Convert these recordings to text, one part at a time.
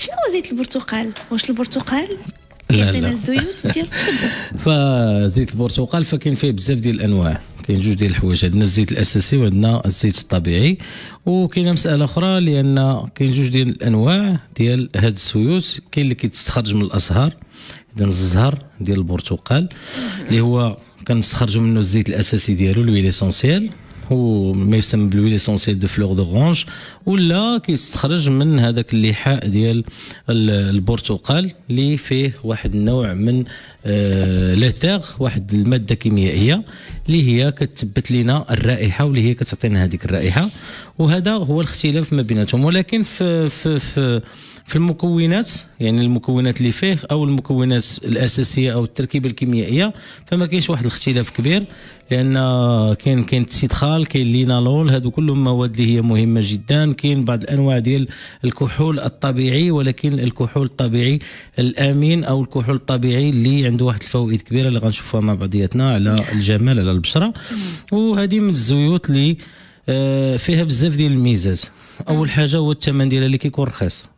شنو هو زيت البرتقال؟ واش البرتقال كيعطينا الزيوت ديال فزيت البرتقال فكاين فيه بزاف ديال الانواع، كاين جوج ديال الحوايج، عندنا الزيت الاساسي وعندنا الزيت الطبيعي. وكاين مساله اخرى لان كاين جوج ديال الانواع ديال هاد الزيوت، كاين اللي كيتستخرج من الازهار، اذا الزهر ديال البرتقال اللي هو كنستخرجوا منه الزيت الاساسي ديالو لويل اسونسييل، هو ما يسمى بالويل اسونسييل دو فلور دوغونج، ولا كيستخرج من هذاك اللحاء ديال البرتقال اللي فيه واحد النوع من لاتيغ، واحد الماده كيميائيه اللي هي كتثبت لنا الرائحه واللي هي كتعطينا هذيك الرائحه، وهذا هو الاختلاف ما بيناتهم. ولكن في المكونات، يعني المكونات اللي فيه او المكونات الاساسيه او التركيبه الكيميائيه، فما كاينش واحد الاختلاف كبير، لان كاين السيدخال، كاين لينالول، هادو كلهم مواد اللي هي مهمه جدا. كاين بعض الانواع ديال الكحول الطبيعي، ولكن الكحول الطبيعي الامين او الكحول الطبيعي اللي عنده واحد الفوائد كبيره اللي غنشوفوها مع بعضياتنا على الجمال على البشره. وهذه من الزيوت اللي فيها بزاف ديال الميزات. اول حاجه هو الثمن ديالها اللي كيكون رخيص،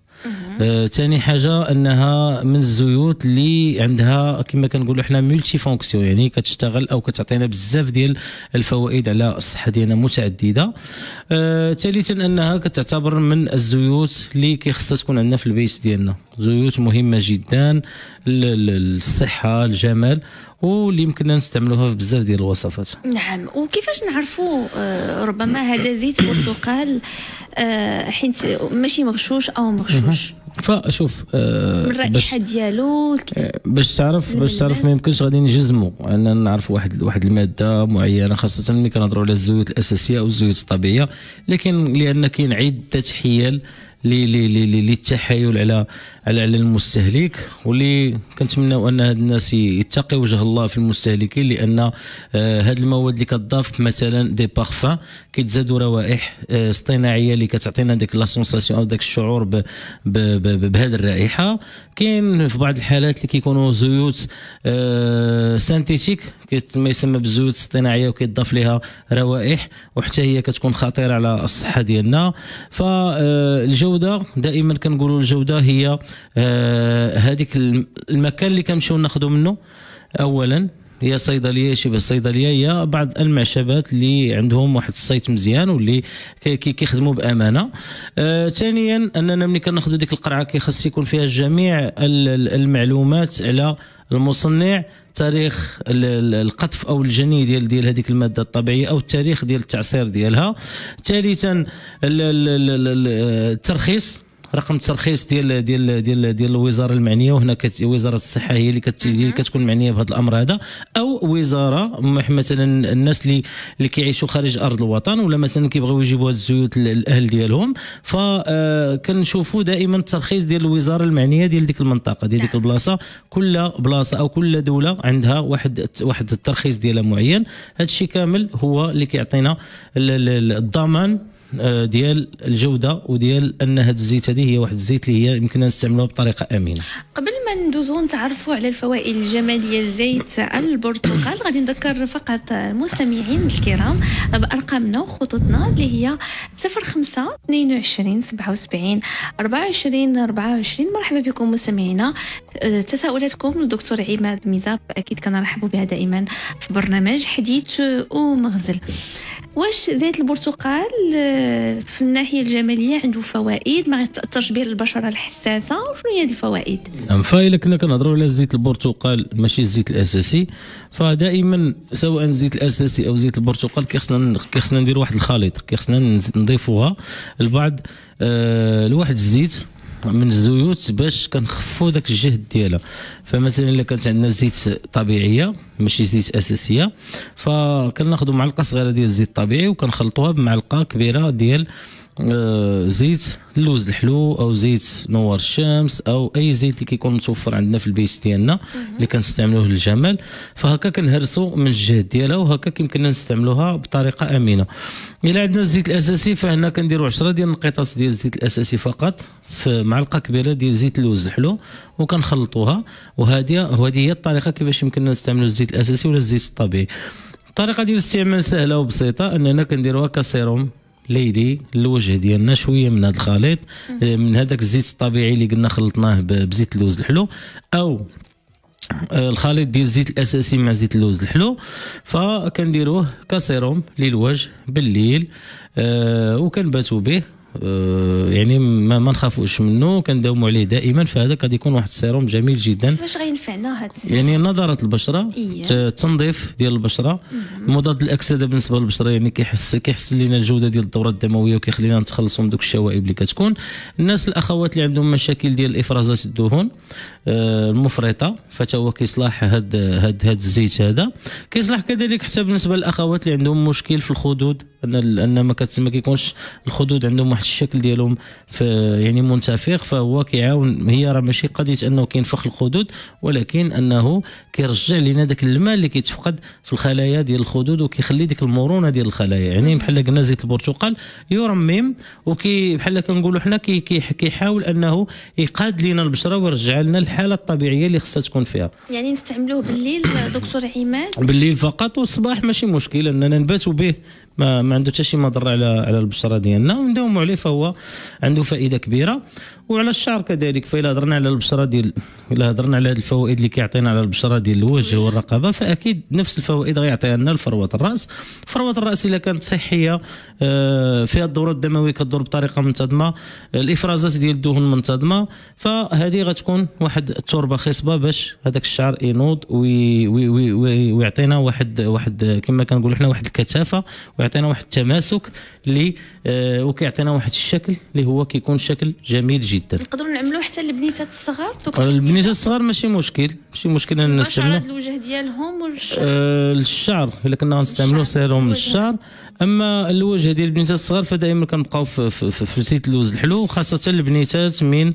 ثاني حاجه انها من الزيوت اللي عندها كما كنقولوا حنا ملتي فونكسيون، يعني كتشتغل او كتعطينا بزاف ديال الفوائد على الصحه ديالنا متعدده. ثالثا انها كتعتبر من الزيوت اللي كيخصها تكون عندنا في البيت ديالنا، زيوت مهمه جدا للصحه الجمال واللي يمكننا نستعملوها في بزاف ديال الوصفات. نعم، وكيفاش نعرفوا ربما هذا زيت برتقال حيت ماشي مغشوش او مغشوش؟ فشوف الرائحه ديالو باش تعرف ما يمكنش غادي نجزموا اننا نعرف واحد الماده معينه، خاصه ملي كنهضروا على الزيوت الاساسيه او الزيوت الطبيعيه، لكن لان كاين عده حيل للتحايل على المستهلك، واللي كنتمناو ان هاد الناس يتقي وجه الله في المستهلكين، لان هاد المواد اللي كتضاف مثلا دي بارفان كيتزادوا روائح اصطناعيه اللي كتعطينا ديك لا سونساسيون او داك الشعور بهاد الرائحه. كاين في بعض الحالات اللي كيكونوا زيوت سانتيتيك ما يسمى بالزيوت الاصطناعيه وكيتضاف لها روائح، وحتى هي كتكون خطيره على الصحه ديالنا. فالجوده دائما كنقولوا الجوده هي هذيك المكان اللي كنمشيو ناخذوا منه، اولا هي صيدليه، شبه صيدليه، هي بعض المعشبات اللي عندهم واحد الصيت مزيان واللي كيخدموا بامانه. ثانيا اننا ملي كناخذوا ديك القرعه كيخص يكون فيها جميع المعلومات على المصنع، تاريخ القطف او الجني ديال هذيك الماده الطبيعيه او التاريخ ديال التعصير ديالها. ثالثا الترخيص، رقم الترخيص ديال ديال ديال ديال الوزاره المعنيه، وهنا وزاره الصحه هي اللي كتكون معنيه بهذا الامر هذا، او وزاره مثلا الناس اللي كيعيشوا خارج ارض الوطن ولا مثلا كيبغيو يجيبوا هاد الزيوت للاهل ديالهم، فكنشوفوا دائما الترخيص ديال الوزاره المعنيه ديال ديك المنطقه ديال ديك البلاصه. كل بلاصه او كل دوله عندها واحد الترخيص ديالها معين، هذا الشيء كامل هو اللي كيعطينا الضمان ديال الجوده وديال ان هذا الزيت هذه هي واحد الزيت اللي هي يمكننا نستعملوها بطريقه امنه. قبل ما ندوزو نتعرفوا على الفوائد الجماليه لزيت البرتقال، غادي نذكر فقط المستمعين الكرام بارقامنا وخطوطنا اللي هي 05 22 77 24 24. مرحبا بكم مستمعينا، تساؤلاتكم للدكتور عماد ميزاب اكيد كنرحبوا بها دائما في برنامج حديث ومغزل. واش زيت البرتقال في الناحيه الجماليه عنده فوائد؟ ما غيتاثرش به البشره الحساسه؟ وشنو هي هذه الفوائد؟ نعم، فإلا كنا كنهضروا على زيت البرتقال ماشي الزيت الاساسي، فدائما سواء الزيت الاساسي او زيت البرتقال كيخصنا ندير واحد الخليط، كيخصنا نضيفوها لبعض لواحد الزيت من الزيوت باش كنخفوا داك الجهد ديالها. فمثلا الا كانت عندنا زيت طبيعيه ماشي زيت اساسيه، فكناخذوا معلقه صغيره ديال الزيت الطبيعي وكنخلطوها بمعلقه كبيره ديال زيت اللوز الحلو او زيت نوار الشمس او اي زيت اللي كيكون متوفر عندنا في البيت ديالنا اللي كنستعملوه للجمال، فهكا كنهرسوا من الجهد ديالها وهكا كيمكننا نستعملوها بطريقه امنه. الا عندنا الزيت الاساسي فهنا كنديروا 10 ديال القطاس ديال الزيت الاساسي فقط في معلقه كبيره ديال زيت اللوز الحلو وكنخلطوها، وهذه هي الطريقه كيفاش يمكننا نستعملوا الزيت الاساسي ولا الزيت الطبيعي. الطريقه ديال الاستعمال سهله وبسيطه، اننا كنديروها كسيروم ليلي الوجه ديالنا شويه من هذا الخليط من هذاك الزيت الطبيعي اللي قلنا خلطناه بزيت اللوز الحلو او الخليط ديال الزيت الاساسي مع زيت اللوز الحلو، فكنديروه كسيروم للوجه بالليل وكنباتوا به يعني ما نخافوش منه، كنداوموا عليه دائما، فهذا غادي يكون واحد السيروم جميل جدا. فاش غينفعنا هذا السيروم؟ يعني نضاره البشره، التنظيف ديال البشره، مضاد الاكسده بالنسبه للبشره، يعني كيحسن لنا الجوده ديال الدوره الدمويه وكيخلينا نتخلصوا من دوك الشوائب اللي كتكون. الناس الاخوات اللي عندهم مشاكل ديال افرازات الدهون المفرطه، فتا هو كيصلح هاد الزيت هذا. كيصلح كذلك حتى بالنسبه للاخوات اللي عندهم مشكل في الخدود، ان ما كيكونش الخدود عندهم واحد الشكل ديالهم في يعني منتفخ، فهو كيعاون. هي راه ماشي قضيه انه كينفخ الخدود، ولكن انه كيرجع لنا داك الماء اللي كيتفقد في الخلايا ديال الخدود وكيخلي ديك المرونه ديال الخلايا. يعني بحال قلنا زيت البرتقال يرمم وكي بحال كنقولوا حنا كيحاول انه يقاد لنا البشره ويرجع لنا الحاله الطبيعيه اللي خصها تكون فيها. يعني نستعملوه بالليل دكتور عماد؟ بالليل فقط، والصباح ماشي مشكل اننا نباتوا به، ما عنده حتى شي مضر على البشره ديالنا ونداوموا عليه، فهو عنده فائده كبيره. وعلى الشعر كذلك، فإلا هضرنا على البشره ديال الا هضرنا على هذه الفوائد اللي كيعطينا على البشره ديال الوجه والرقبه، فاكيد نفس الفوائد غيعطيها لنا لفروه الراس. فروه الراس الا كانت صحيه فيها الدوره الدمويه كدور بطريقه منتظمه، الافرازات ديال الدهون منتظمه، فهذه غتكون واحد التربه خصبه باش هذاك الشعر ينوض ويعطينا واحد كما كنقولوا حنا واحد الكثافه، ويعطينا واحد التماسك اللي وكيعطينا واحد الشكل اللي هو كيكون شكل جميل جدا. نقدروا نعملوه حتى للبنيتات الصغار؟ البنيتات الصغار ماشي مشكل ان نستعملوا الشعر الوجه ديالهم والشعر الشعر الا كنا غنستعملوه سيروم للشعر. اما الوجه ديال البنيتات الصغار فدائما كنبقاو في زيت اللوز الحلو، خاصه البنيتات من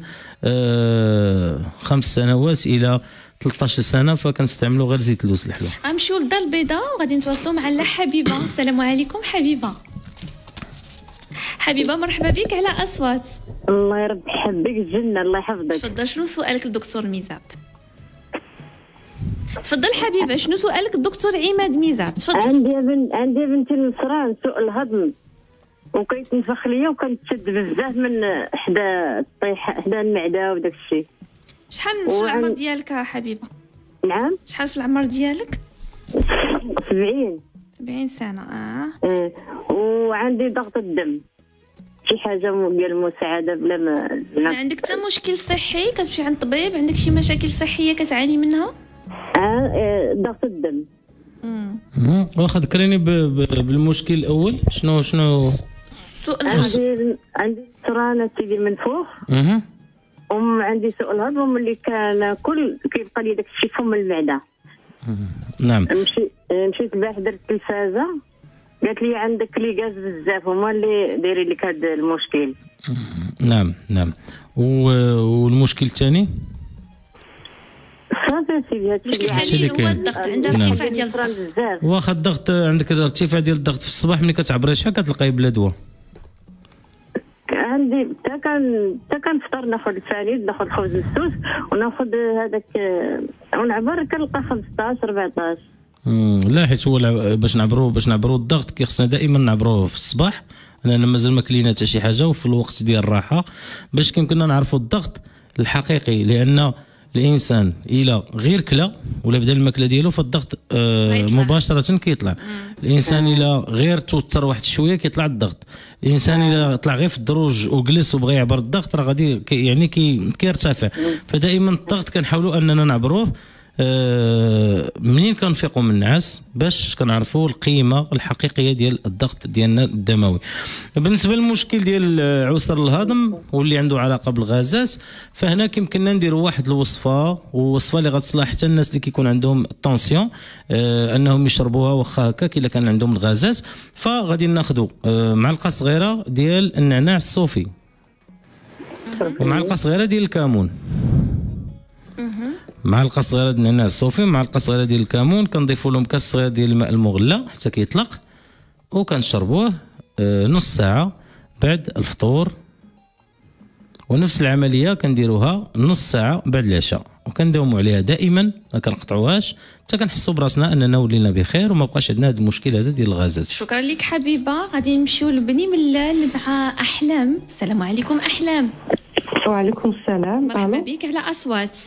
5 سنوات الى 13 سنه فكنستعملوا غير زيت اللوز الحلو. غنمشيو للدار البيضاء وغادي نتواصلوا مع لا حبيبه. السلام عليكم حبيبه. حبيبه مرحبا بك على اصوات. الله يرد حبك الجنه الله يحفظك. تفضل، شنو سؤالك للدكتور ميزاب؟ تفضل حبيبه، شنو سؤالك للدكتور عماد ميزاب؟ تفضل. عندي بنتي نصران سوء الهضم وكيتنفخ ليا وكنتشد بزاف من حدا المعده وداك الشيء. شحال في العمر ديالك حبيبه؟ نعم، شحال في العمر ديالك؟ 70 سنه. وعندي ضغط الدم. شي حاجه ديال المساعده بلا ما عندك حتى مشكل صحي كتمشي عند الطبيب؟ عندك شي مشاكل صحيه كتعاني منها؟ ضغط الدم. واخا ذكريني بالمشكل الاول. شنو السؤال؟ عندي سرانه تيجي منفوخ، عندي سوء الهضم، ملي كناكل كيبقى لي داك الشيء فم المعده. نعم. مشيت البارح درت التلفازه قالت لي عندك لي غاز بزاف، هما اللي دايرين لك هذا المشكل. نعم. والمشكل الثاني؟ صافي سيدي، هادشي اللي هو الضغط، عندها ارتفاع ديال الضغط. واخا الضغط عندك ارتفاع ديال الضغط في الصباح ملي كتعبري شحال كتلقاي بلا دواء؟ عندي حتى كنفطر ناخذ الفريد، ناخذ خبز مسوس وناخذ هذاك ونعبر كنلقى 15 14. لا، حيت هو باش نعبروا الضغط كيخصنا دائما نعبروه في الصباح، لان مازال ما كلينا حتى شي حاجه، وفي الوقت ديال الراحه باش كيمكننا نعرفوا الضغط الحقيقي. لان الانسان الى غير كلا ولا بدا الماكله ديالو فالضغط مباشره كيطلع. الانسان الى غير توتر واحد شويه كيطلع الضغط. الانسان الى طلع غير في الدروج وجلس وبغى يعبر الضغط راه غادي يعني كيرتفع. فدائما الضغط كنحاولوا اننا نعبروه منين كنفيقوا من النعاس باش كنعرفوا القيمه الحقيقيه ديال الضغط ديالنا الدموي. بالنسبه للمشكل ديال عسر الهضم واللي عنده علاقه بالغازات، فهنا كيمكننا نديروا واحد الوصفه، ووصفه اللي غتصلح حتى الناس اللي كيكون عندهم الطونسيون انهم يشربوها واخا هكاك الا كان عندهم الغازات. فغادي ناخذوا معلقه صغيره ديال النعناع الصوفي ومعلقه صغيره ديال الكمون. معلقه صغيره ديال النعناع الصوفي، معلقه صغيره ديال الكمون، كنضيفوا لهم كاس صغير ديال الماء المغلى حتى كيطلق، وكنشربوه نص ساعه بعد الفطور ونفس العمليه كنديروها نص ساعه بعد العشاء وكنداوموا عليها دائما ما كنقطعوهاش حتى كنحسوا براسنا اننا ولينا بخير وما بقاش عندنا هذا المشكل هذا ديال الغازات. شكرا لك حبيبه، غادي نمشيو لبني ملال مع احلام. السلام عليكم احلام. وعليكم السلام، مرحبا بك على اصوات.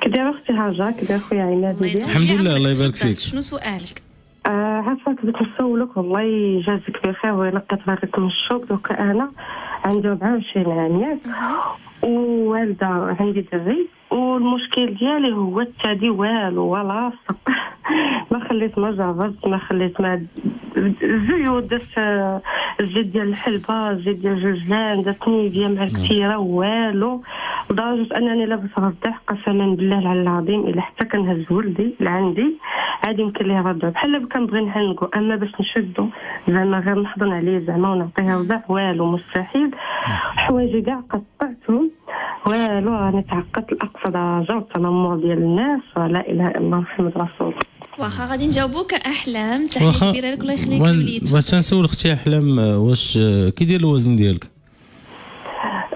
كدير اختي هاجه؟ كدير خويا عماد؟ الحمد لله الله يبارك فيك. شنو سؤالك؟ عافاك بديك نسولك والله يجازيك بخير وينقي طريقك من الشوك. دوكا انا عندي 24 عام ياك، ووالده عندي دري، والمشكل ديالي هو التادي والو ولا صق. ما خليت ما جربت، ما خليت ما الزيوت، درت الزيت ديال الحلبه، الزيت ديال الجوجلان، درت نيفيا مع الكثيره والو، لدرجه انني لابس رضيح قسما بالله على العظيم. الا حتى كنهز ولدي لعندي عادي يمكن ليه رضع بحال كنبغي نحنكو، اما باش نشدو زعما غير نحضن عليه زعما ونعطيه رضع والو مستحيل. حوايجي كاع قطعتهم والو، راني تعقدت لاقصى درجه، والتنمر ديال الناس ولا اله الا الله محمد رسول. واخا غادي نجاوبوك احلام، تحيه كبيره لك الله يخليك وليدك. واش تنسول اختي احلام واش كي داير الوزن ديالك؟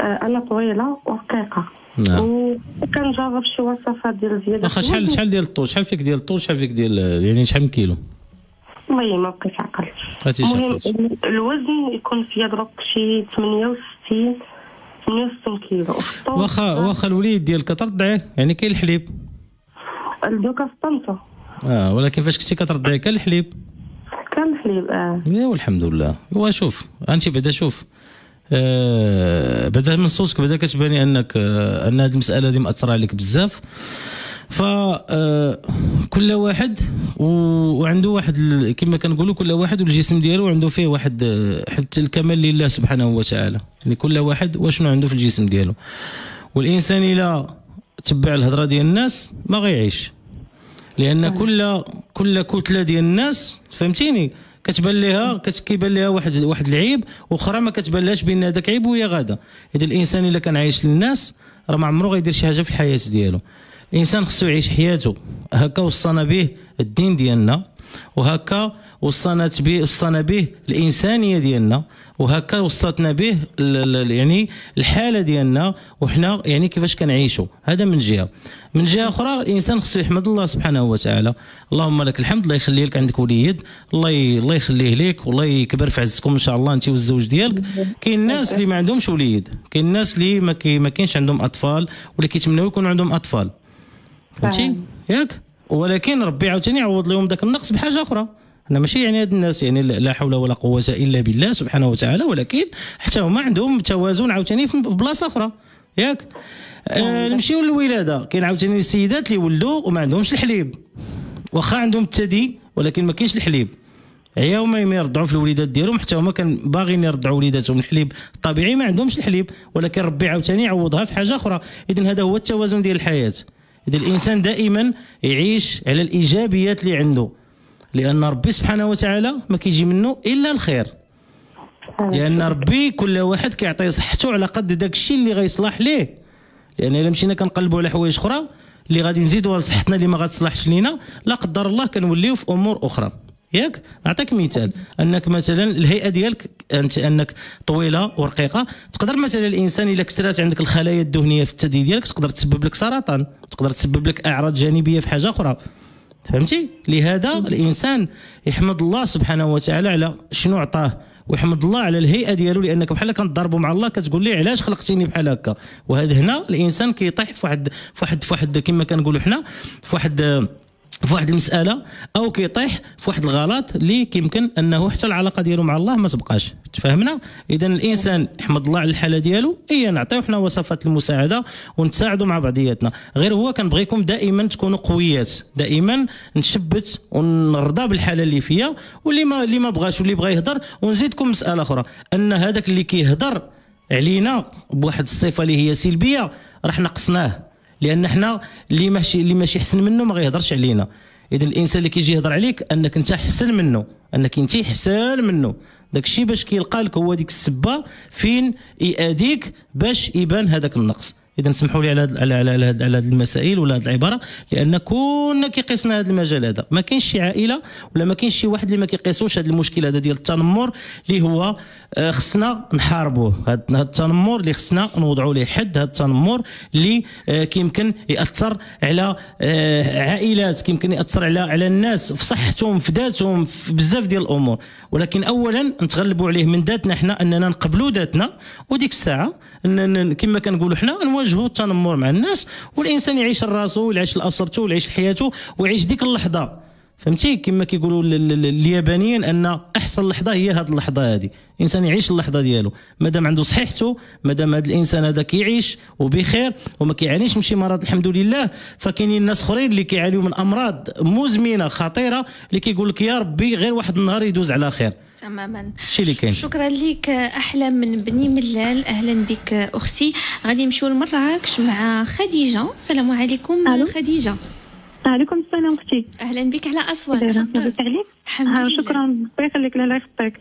انا طويله ورقيقه. نعم. وكنجرب شي وصفات ديال زياده. واخا شحال ديال الطول؟ شحال فيك ديال الطول؟ شحال فيك ديال يعني شحال من كيلو؟ والله ما بقيت عقلت. المهم الوزن يكون فيا دروك شي 68 كيلو. واخا الوليد ديالك كترضعيه؟ يعني كاين الحليب؟ دوكا فطمته. ولكن فاش كنتي كترضعي كان الحليب؟ كان الحليب ايوا الحمد لله. وشوف انت بعدا شوف بعدا من صوتك بعدا كتباني انك ان هذه المساله هذه مأثره عليك بزاف. ف كل واحد وعنده واحد كما كنقولوا كل واحد والجسم ديالو عنده فيه واحد حتى الكمال لله سبحانه وتعالى، يعني كل واحد وشنو عنده في الجسم ديالو. والانسان الا تبع الهضره ديال الناس ما غيعيش، لان كل كتله ديال الناس فهمتيني كتبان ليها كيبان ليها واحد العيب واخرى ما كتبانلهاش بان هذاك عيب وهي غاده. اذا الانسان الا كان عايش للناس راه ما عمره غيدير شي حاجه في الحياه ديالو. الانسان خصو يعيش حياته هكا وصانا به الدين ديالنا، وهكا وصانا به الانسانيه ديالنا، وهكا وصاتنا به يعني الحاله ديالنا وحنا يعني كيفاش كنعيشوا. هذا من جهه. من جهه اخرى الانسان خصو يحمد الله سبحانه وتعالى. اللهم لك الحمد، الله يخليه لك، عندك وليد الله يخليه لك والله يكبر في عزكم ان شاء الله انت والزوج ديالك. كاين الناس اللي ما عندهمش وليد، كاين الناس اللي ما كاينش عندهم اطفال ولا كيتمناو يكون عندهم اطفال فهمتي ياك، ولكن ربي عاوتاني يعوض لهم ذاك النقص بحاجه اخرى. انا ماشي يعني هاد الناس يعني لا حول ولا قوه الا بالله سبحانه وتعالى، ولكن حتى هما عندهم توازن عاوتاني في بلاصه اخرى ياك. نمشيو للولاده، كاين عاوتاني السيدات اللي ولدوا وما عندهمش الحليب، واخا عندهم الثدي ولكن ما كاينش الحليب، عياو ما يرضعوا في الوليدات ديالهم حتى هما كان باغيين يرضعوا وليداتهم الحليب الطبيعي ما عندهمش الحليب، ولكن ربي عاوتاني يعوضها في حاجه اخرى. اذا هذا هو التوازن ديال الحياه. اذا الانسان دائما يعيش على الايجابيات اللي عنده، لأن ربي سبحانه وتعالى ما كيجي منه إلا الخير، لأن ربي كل واحد كيعطي صحته على قد داك الشيء اللي غيصلح ليه. لأن إلا مشينا كنقلبوا على حوايج أخرى اللي غادي نزيدوها لصحتنا اللي ما غتصلحش لينا لا قدر الله كنوليو في أمور أخرى ياك. نعطيك مثال، أنك مثلا الهيئة ديالك أنت أنك طويلة ورقيقة، تقدر مثلا الإنسان إلا كثرات عندك الخلايا الدهنية في الثدي ديالك تقدر تسبب لك سرطان، تقدر تسبب لك أعراض جانبية في حاجة أخرى فهمتي. لهذا الانسان يحمد الله سبحانه وتعالى على شنو عطاه، ويحمد الله على الهيئه ديالو، لانك بحال كنضربوا مع الله كتقول لي علاش خلقتيني بحال هكا. وهذا هنا الانسان كيطيح في واحد كما كنقولوا حنا في واحد المساله، او كيطيح في واحد الغلط اللي كيمكن انه حتى العلاقه ديالو مع الله ما تبقاش تفهمنا. اذا الانسان يحمد الله على الحاله ديالو، نعطيو حنا وصفات المساعده ونتساعدوا مع بعضياتنا. غير هو كنبغيكم دائما تكونوا قويات، دائما نشبت ونرضى بالحاله اللي فيا، واللي ما بغاش واللي بغى يهضر. ونزيدكم مساله اخرى، ان هذاك اللي كيهضر علينا بواحد الصفه اللي هي سلبيه راه حنا قصناه، لان حنا اللي ماشي حسن منه ما غيهضرش علينا. اذا الانسان اللي كيجي يهضر عليك انك انت حسن منه، انك انت حسن منه، داكشي باش كيلقى لك هو ديك السبه فين ياديك باش يبان هذاك النقص. اذا سمحوا لي على هذه المسائل ولا هذه العباره، لان كلنا كيقيسنا هذا المجال هذا، ما كاينش شي عائله ولا ما كاينش شي واحد اللي ما كيقيسوش هذا المشكل هذا ديال التنمر، اللي هو خصنا نحاربوه، هذا التنمر اللي خصنا نوضعوا ليه حد، هذا التنمر اللي كيمكن ياثر على عائلات، كيمكن ياثر على الناس في صحتهم، في ذاتهم، في بزاف ديال الامور، ولكن اولا نتغلبوا عليه من ذاتنا حنا، اننا نقبلوا ذاتنا، وديك الساعه كما كنقولوا حنا نواجهوا التنمر مع الناس، والانسان يعيش لراسو، يعيش لاسرته، ويعيش لحياته، ويعيش ديك اللحظه، فهمتي؟ كما كيقولوا اليابانيين ان احسن لحظه هي هذه اللحظه هذه، الانسان يعيش اللحظه ديالو، مادام عنده صحيحته، مادام هذا الانسان هذا كيعيش وبخير وما كيعانيش من شي مرض الحمد لله. فكاينين ناس اخرين اللي كيعانيوا من امراض مزمنه خطيره، اللي كيقول لك يا ربي غير واحد النهار يدوز على خير. تماما، شكرا لك احلام من بني ملال، اهلا بك اختي. غادي نمشيو لمراكش مع خديجه. السلام عليكم. ألو. خديجه. وعليكم السلام اختي، اهلا بك على اصوات. تفضل. الحمد لله، شكرا، الله يخليك، الله يخطيك.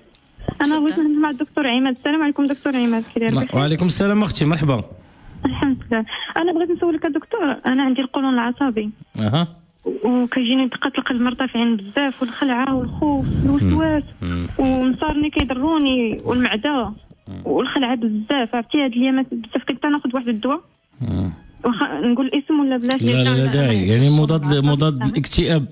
انا بغيت نهضر مع الدكتور عماد. السلام عليكم دكتور عماد، كي داير بخير؟ وعليكم السلام اختي، مرحبا. الحمد لله. انا بغيت نسولك دكتور، انا عندي القولون العصبي وكيجيني دقات القلب مرتفعين بزاف، والخلعه والخوف والوسواس، ومصارني كيضروني، والمعده والخلعه بزاف. عرفتي هاد اليامات بزاف كنت ناخذ واحد الدواء، نقول الاسم ولا بلاش؟ لا داعي، يعني مضاد الاكتئاب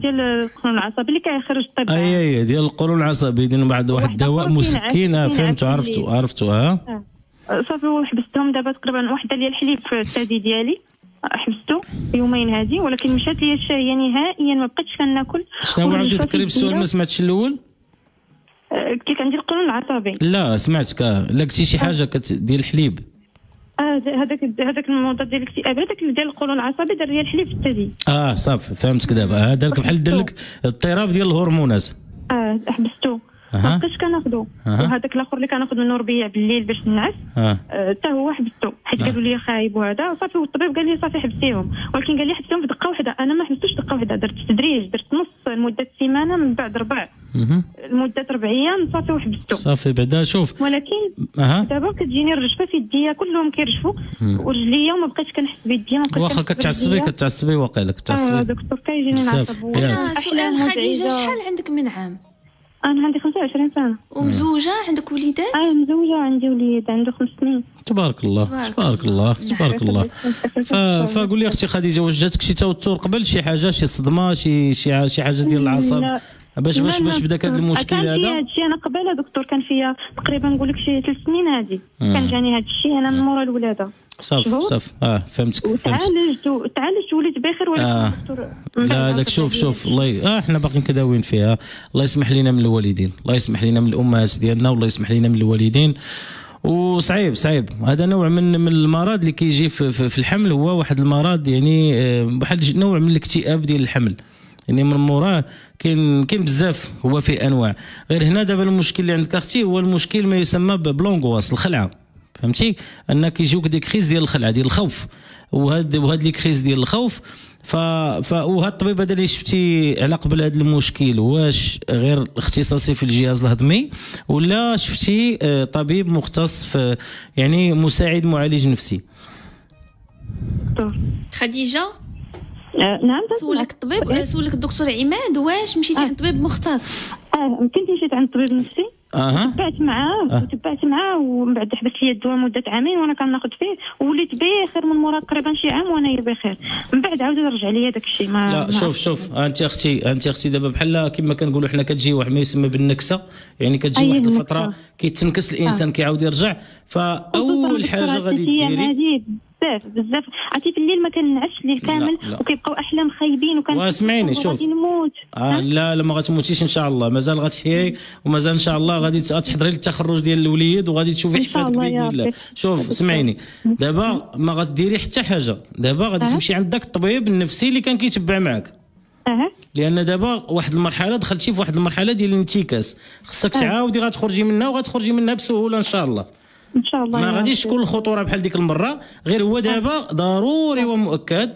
ديال القولون العصبي اللي كيخرج الطبيب. اي ديال القولون العصبي، ديال بعد واحد الدواء مسكين. فهمت، عرفتو. ها صافي، وحبستهم دابا تقريبا، واحده ديال الحليب في الثدي ديالي حبسته يومين هادي، ولكن مشات لي الشهيه نهائيا، ما بقيتش كناكل. شنو عاودي تقريب السؤال؟ ما سمعتش الاول. كيف عندي القولون العصبي؟ لا سمعتك. لقيتي شي حاجه ديال الحليب؟ هذاك الموضوع ديال الاكتئاب، هذاك ديال القولون العصبي دار لي الحليب في الثدي. صافي فهمتك دابا، هذاك بحال دار لك اضطراب ديال الهرمونات. حبستو، ما بقيتش كناخذو. وهذاك الاخر اللي كناخذ منه ربيع بالليل باش ننعس، حتى هو حبستو، حيت قالوا لي خايب وهذا صافي. والطبيب قال لي صافي حبسيهم، ولكن قال لي حبسيهم في دقه واحده. انا ما حبستوش دقه واحده، درت تدريج، درت نص لمده سيمانه، من بعد ربع لمده 4 ايام صافي وحبستو صافي. بعدا شوف، ولكن دابا كتجيني الرجفه في يديا، كلهم كيرجفوا ورجليا، وما بقيتش كنحس بيديا. واخا كتعصبي واقيلا كتعصبي؟ دكتور كيجيني نعصب. سؤال خديجه، شحال عندك من عام؟ أنا عندي 25 سنة. ومزوجة؟ عندك وليدات؟ مزوجة، عندي وليد عنده 5 سنين. تبارك الله تبارك الله تبارك الله. فقول لي أختي خديجة، واش جاتك شي توتر قبل، شي حاجة، شي صدمة، شي حاجة ديال الأعصاب باش بداك هذا المشكل هذا؟ كان فيا هادشي أنا قبل يا دكتور، كان فيا تقريبا نقول لك شي 3 سنين هادي، كان جاني هادشي أنا من مورا الولادة. صافي فهمتك. وتعالجت وليت بخير، ولكن الدكتور لا هذاك. شوف الله، احنا باقيين كداويين فيها. الله يسمح لينا من الوالدين، الله يسمح لينا من الامهات ديالنا، والله يسمح لينا من الوالدين. وصعيب هذا نوع من المرض اللي كيجي في الحمل، هو واحد المرض يعني بحال نوع من الاكتئاب ديال الحمل، يعني من موراه كاين بزاف، هو فيه انواع. غير هنا دابا المشكل اللي عندك اختي هو المشكل ما يسمى بلونغواس، الخلعه، فهمتي؟ ان كيجيوك ديك كريز ديال الخلعه، ديال الخوف، وهاد لي كريز ديال الخوف. وهاد الطبيب هذا اللي شفتي على قبل هاد المشكل، واش غير اختصاصي في الجهاز الهضمي، ولا شفتي طبيب مختص في يعني مساعد معالج نفسي؟ خديجه، نعم، سولك الطبيب، سولك الدكتور عماد، واش مشيتي عند طبيب مختص؟ يمكن مشيت عند طبيب نفسي، تبعت معاه، ومن بعد حبس لي الدواء مده 2 عام وانا كناخذ فيه، ووليت بخير من مورا تقريبا شي عام وانا بخير. من بعد عاود رجع لي داك الشيء. لا شوف، انت اختي دابا بحال كما كنقولوا حنا كتجي واحد ما يسمى بالنكسه، يعني كتجي واحد الفتره كيتنكس الانسان، كيعاود يرجع. فاول حاجه غادي ديري بزاف، عرفتي في الليل ما كنعش الليل كامل، وكيبقاو احلام خايبين، واسمعيني شوف غادي نموت. لا ما غتموتيش ان شاء الله، مازال غتحياي، ومازال ان شاء الله غادي تحضري للتخرج ديال الوليد، وغادي تشوفي حفادك باذن الله. شوف اسمعيني، دابا ما غتديري حتى حاجه، دابا غادي تمشي عند داك الطبيب النفسي اللي كان كيتبع معاك، لان دابا واحد المرحله دخلتي في واحد المرحله ديال الانتكاس، خصك تعاودي غتخرجي منها، وغتخرجي منها بسهوله ان شاء الله. ان شاء الله ما غاديش تكون الخطوره بحال ديك المره. غير هو دابا ضروري ومؤكد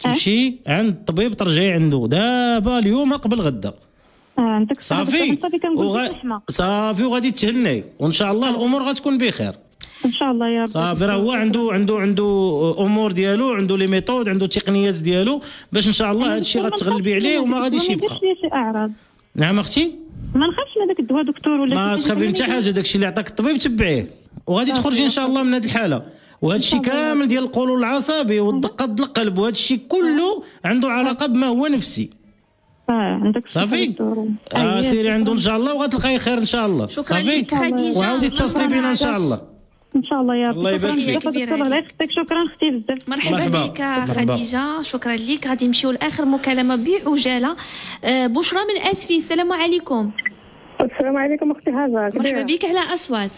تمشي عند الطبيب، ترجعي عنده دابا اليوم قبل غدا. عندك صافي، وغادي تهني، وان شاء الله الامور غتكون بخير. ان شاء الله يا رب. صافي راه هو عنده امور ديالو، عنده لي ميثود، عنده تقنيات ديالو باش ان شاء الله هذا الشيء غتغلبي عليه وما غاديش يبقى. نعم اختي ما نخافش من هذاك الدواء دكتور ولا ما تخافي حتى حاجه، داك الشيء اللي عطاك الطبيب تبعيه وغادي تخرجي ان شاء الله من هذه الحاله. وهذا الشيء كامل ديال القولون العصبي والدقه ديال القلب وهذا الشيء كله عنده علاقه بما هو نفسي. عندك صافي سيري عنده ان شاء الله وغتلقاي خير ان شاء الله. شكرا لك خديجه وعاودي اتصلي بينا ان شاء الله. ان شاء الله يا رب. الله يبارك فيك. شكرا اختي بزاف. مرحبا بك خديجه، شكرا لك. غادي نمشيو لاخر مكالمه بعجاله. بشرى من اسفي، السلام عليكم. السلام عليكم اختي هاجر. مرحبا بك على اصوات.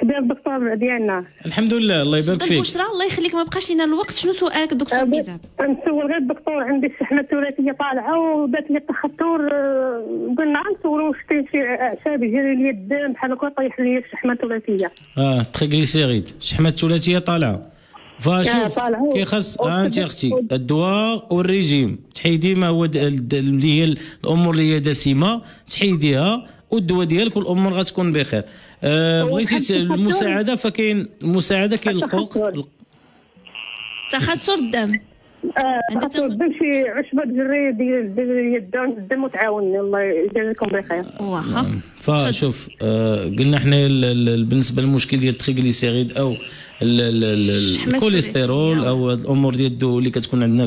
كبير الدكتور ديالنا الحمد لله. الله يبارك فيك بشرى، الله يخليك ما بقاش لينا الوقت. شنو سؤالك دكتور ميزاب؟ نسول غير الدكتور، عندي الشحمه الثلاثيه طالعه وبات لي التخثر، قلنا نسولو واش كاين شي اعشاب يجري لي الدم بحال هكا يطيح لي الشحمه الثلاثيه. تريغليسيريد، الشحمه الثلاثيه طالعه فشوف كيخص انت اختي الدواء والريجيم تحيدي ما هو اللي هي الامور اللي هي دسمه تحيديها والدواء ديالك والامور غتكون بخير. بغيتي المساعده فكاين المساعده، كاين القوق تخثر الدم. تخثر الدم شي عشبه تجري ديال الدم وتعاوني الله يجازي لكم بخير. واخا فشوف قلنا حنا بالنسبه للمشكل ديال التريغليسيريد او الكوليسترول او الامور ديال الدهون اللي كتكون عندنا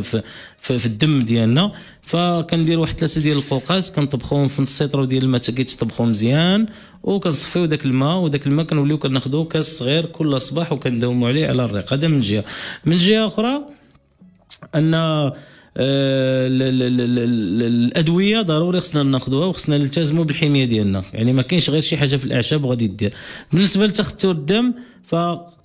في الدم ديالنا، فكندير واحد 3 ديال القوقاس كنطبخوهم في نص سيطره ديال الماء حتى كيتطبخوا مزيان وكنصفيو داك الماء، وداك الماء كنوليو كناخذوه كاس صغير كل صباح وكنداوموا عليه على الريق. هذا من جهه. من جهه اخرى ان الادويه ضروري خصنا ناخذوها وخصنا نلتزموا بالحميه ديالنا، يعني ما كاينش غير شي حاجه في الاعشاب غادي دير. بالنسبه لتخثر الدم ف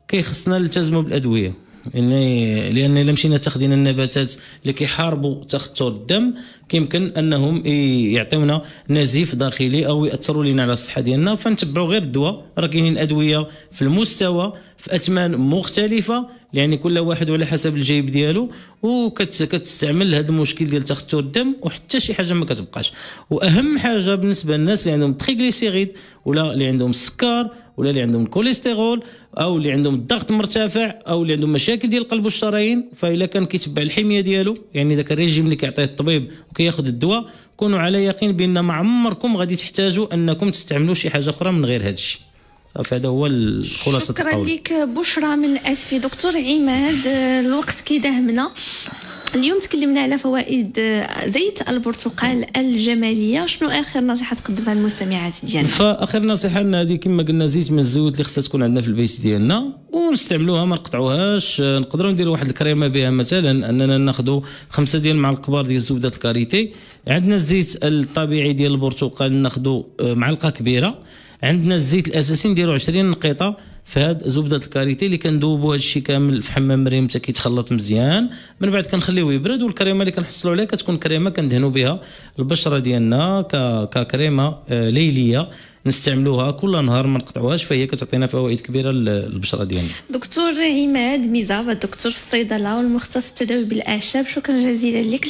كيخصنا نلتزموا بالادويه، يعني لان الا مشينا تاخذين النباتات اللي كيحاربوا تخثر الدم كيمكن انهم يعطيونا نزيف داخلي او ياثروا لنا على الصحه ديالنا، فنتبعوا غير الدواء. راه كاينين ادويه في المستوى في اثمان مختلفه، يعني كل واحد على حسب الجيب ديالو، وكتستعمل هذا المشكل ديال تخثر الدم وحتى شي حاجه ما كتبقاش. واهم حاجه بالنسبه للناس اللي عندهم تريغليسيريد ولا اللي عندهم السكر ولا اللي عندهم الكوليسترول او اللي عندهم الضغط مرتفع او اللي عندهم مشاكل ديال القلب والشرايين، فإلا كان كيتبع الحميه ديالو يعني ذاك الريجيم اللي كيعطيه الطبيب وكياخذ الدواء، كونوا على يقين بان ما عمركم غادي تحتاجوا انكم تستعملوا شي حاجه اخرى من غير هذا الشيء. فهذا هو الخلاصه. شكرا لك بشرى من اسفي. دكتور عماد الوقت كيداهمنا، اليوم تكلمنا على فوائد زيت البرتقال الجماليه، شنو اخر نصيحه تقدمها للمستمعات ديالنا؟ فاخر نصيحه لنا هذه كما قلنا زيت من الزيوت اللي خصها تكون عندنا في البيت ديالنا ونستعملوها ما نقطعوهاش، نقدروا نديروا واحد الكريمه بها مثلا، اننا ناخذوا 5 ديال المعالق كبار ديال زبده الكاريتي، عندنا الزيت الطبيعي ديال البرتقال ناخذوا معلقه كبيره، عندنا الزيت الاساسي نديروا 20 نقيطه في هاد زبده الكاريتي اللي كندوبوا هاد الشيء كامل في حمام مريم حتى كيتخلط مزيان، من بعد كنخليوه يبرد، والكريمه اللي كنحصلوا عليها كتكون كريمه كندهنوا بها البشره ديالنا ككريمه ليليه نستعملوها كل نهار ما نقطعوهاش، فهي كتعطينا فوائد كبيره للبشره ديالنا. دكتور عماد ميزاب الدكتور في الصيدله والمختص التداوي بالاعشاب، شكرا جزيلا لك.